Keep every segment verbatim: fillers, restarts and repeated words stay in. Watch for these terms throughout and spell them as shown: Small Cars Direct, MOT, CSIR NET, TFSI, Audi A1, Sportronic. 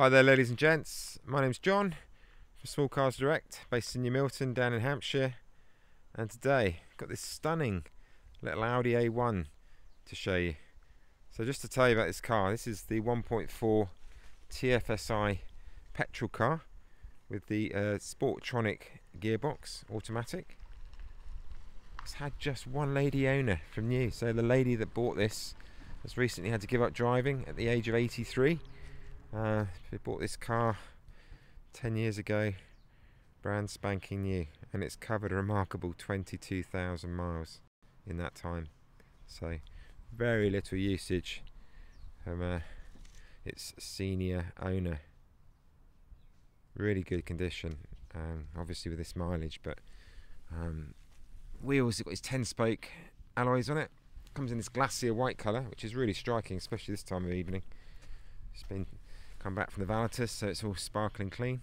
Hi there ladies and gents, my name's John from Small Cars Direct, based in New Milton down in Hampshire, and today I've got this stunning little Audi A one to show you. So just to tell you about this car, this is the one point four T F S I petrol car with the uh, Sportronic gearbox, automatic. It's had just one lady owner from new, so the lady that bought this has recently had to give up driving at the age of eighty-three. Uh, we bought this car ten years ago, brand spanking new, and it's covered a remarkable twenty-two thousand miles in that time, so very little usage from uh, its senior owner. Really good condition, um, obviously with this mileage, but um, wheels, it's got its ten spoke alloys on it, comes in this glacier white colour, which is really striking, especially this time of evening. It's been come back from the Valitus, so it's all sparkling clean.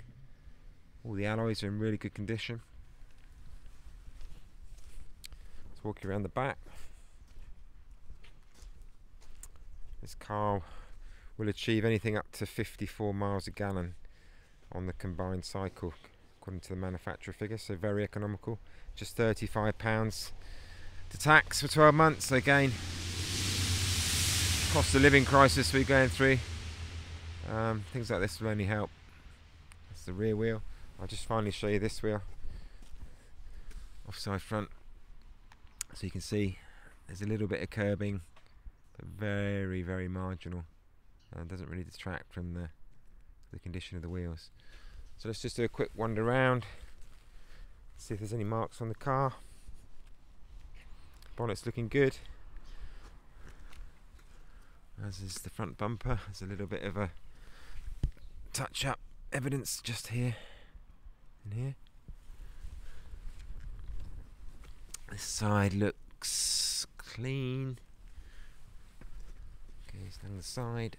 All the alloys are in really good condition. Let's walk around the back. This car will achieve anything up to fifty-four miles a gallon on the combined cycle, according to the manufacturer figure, so very economical. Just thirty-five pounds to tax for twelve months. So again, cost of living crisis we're going through. Um, things like this will only help. That's the rear wheel. I'll just finally show you this wheel, offside front, so you can see there's a little bit of curbing, but very very marginal, and doesn't really detract from the, the condition of the wheels. So let's just do a quick wander around, see if there's any marks on the car. Bonnet's looking good, as is the front bumper. There's a little bit of a touch up evidence just here and here. This side looks clean. Goes down the side.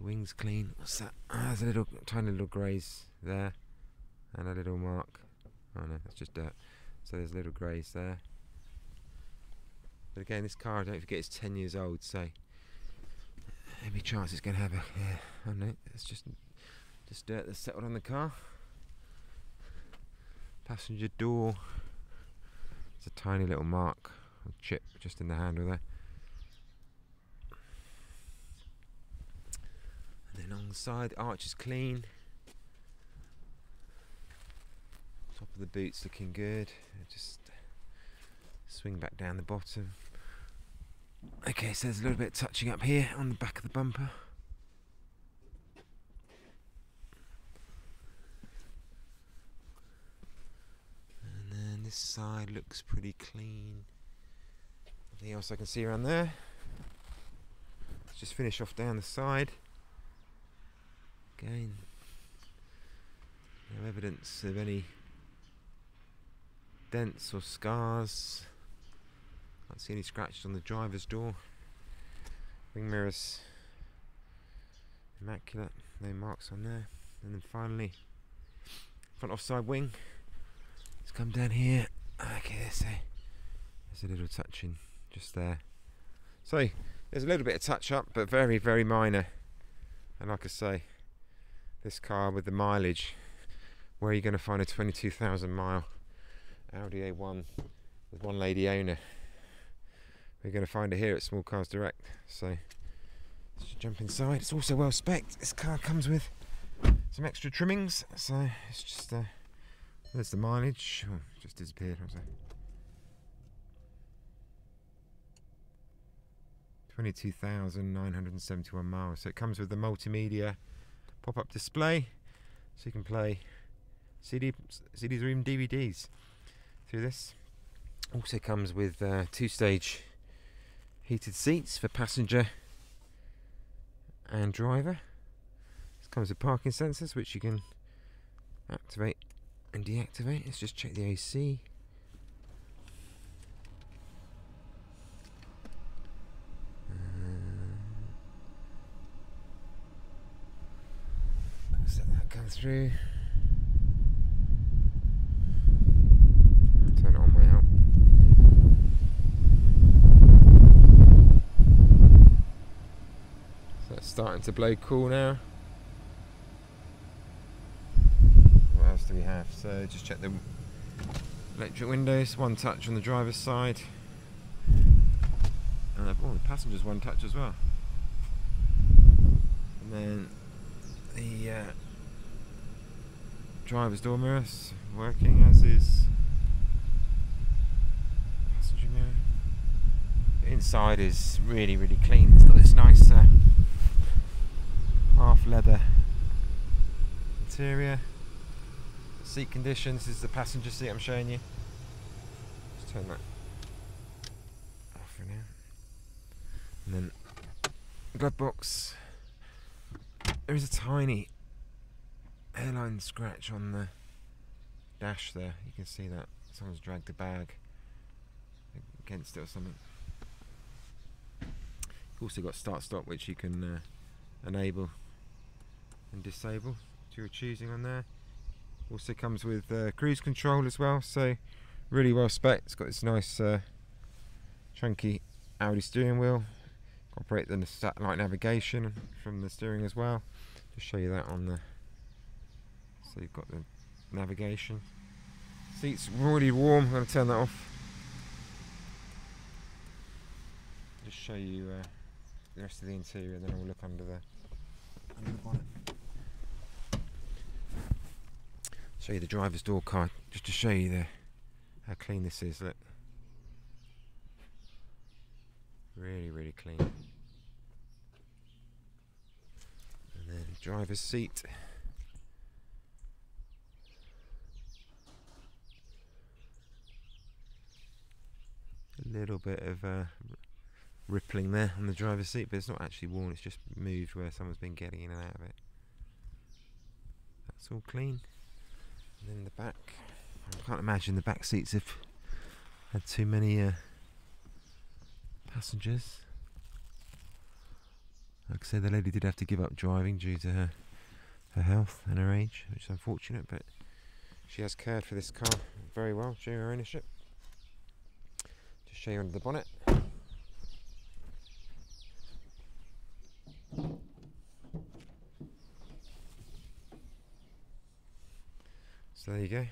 The wings clean. What's that? Oh, there's a little tiny little graze there and a little mark. Oh no, that's just dirt. So there's a little graze there. But again, this car, don't forget, is ten years old, so every chance it's going to have a, yeah, I don't know, it's just, just dirt that's settled on the car. Passenger door, it's a tiny little mark, or chip just in the handle there. And then on the side, arch is clean. Top of the boot's looking good. Just swing back down the bottom. Okay, so there's a little bit of touching up here on the back of the bumper. And then this side looks pretty clean. Nothing else I can see around there. Let's just finish off down the side. Again, no evidence of any dents or scars. Can't see any scratches on the driver's door. Wing mirrors immaculate, no marks on there. And then finally, front offside wing. Let's come down here. Okay, there's a, there's a little touching just there. So there's a little bit of touch up, but very very minor. And like I say, this car with the mileage, where are you going to find a twenty-two thousand mile Audi A one with one lady owner? We're going to find it here at Small Cars Direct, so let's jump inside. It's also well specced. This car comes with some extra trimmings, so it's just, uh, there's the mileage. Oh, it just disappeared. What was that? twenty-two thousand nine hundred seventy-one miles. So it comes with the multimedia pop-up display, so you can play C Ds, C Ds or even D V Ds through this. Also comes with uh, two-stage heated seats for passenger and driver. This comes with parking sensors, which you can activate and deactivate. Let's just check the A C. Uh, let's let that come through. I'll turn it on my out. Starting to blow cool now. do we have? So just check the electric windows, one touch on the driver's side. And oh, the passenger's one touch as well. And then the uh, driver's door mirrors working, as is passenger mirror. The inside is really, really clean. It's got this nice uh, half leather interior. Seat condition, this is the passenger seat I'm showing you. Just turn that off for now. And then glove box. There is a tiny airline scratch on the dash there. You can see that someone's dragged a bag against it or something. You've also got start stop, which you can uh, enable and disable to your choosing on there. Also comes with uh, cruise control as well, so really well spec'd. It's got this nice uh, chunky Audi steering wheel. Operate the satellite navigation from the steering as well. Just show you that on the. So you've got the navigation. Seats really warm. I'm going to turn that off. Just show you uh, the rest of the interior, then we'll look under the under the bonnet. Show you the driver's door card, just to show you the, how clean this is. Look, really, really clean. And then driver's seat. A little bit of uh, rippling there on the driver's seat, but it's not actually worn. It's just moved where someone's been getting in and out of it. That's all clean. And then the back, I can't imagine the back seats have had too many uh, passengers. Like I say, the lady did have to give up driving due to her, her health and her age, which is unfortunate, but she has cared for this car very well during her ownership. Just show you under the bonnet. So there you go,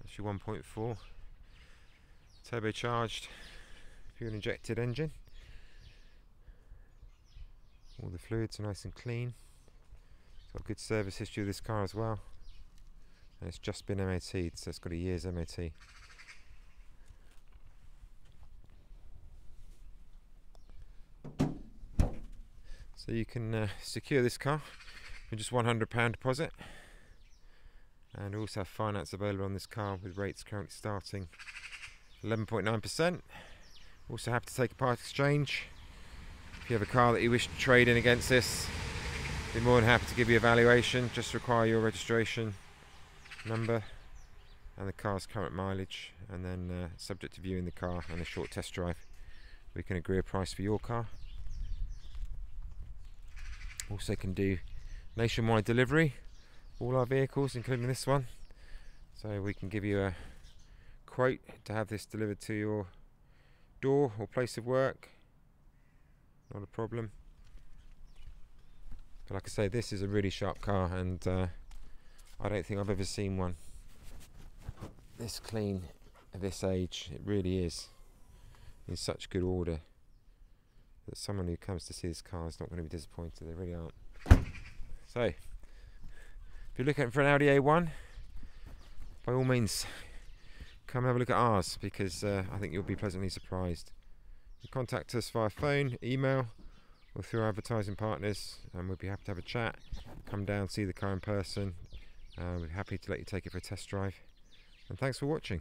that's your one point four turbocharged fuel injected engine. All the fluids are nice and clean. It's got a good service history of this car as well, and it's just been M O T'd, so it's got a year's M O T. So you can uh, secure this car for just one hundred pounds deposit. And also have finance available on this car with rates currently starting eleven point nine percent. Also happy to take a part exchange. If you have a car that you wish to trade in against this, be more than happy to give you a valuation. Just require your registration number and the car's current mileage, and then uh, subject to viewing the car and a short test drive, we can agree a price for your car. Also can do nationwide delivery. All our vehicles, including this one, so we can give you a quote to have this delivered to your door or place of work. Not a problem. But like I say, this is a really sharp car, and uh, I don't think I've ever seen one this clean at this age. It really is in such good order that someone who comes to see this car is not going to be disappointed. They really aren't. So if you're looking for an Audi A one, by all means come have a look at ours, because uh, I think you'll be pleasantly surprised. You contact us via phone, email, or through our advertising partners, and we'll be happy to have a chat. Come down, see the car in person, and uh, we're happy to let you take it for a test drive. And thanks for watching.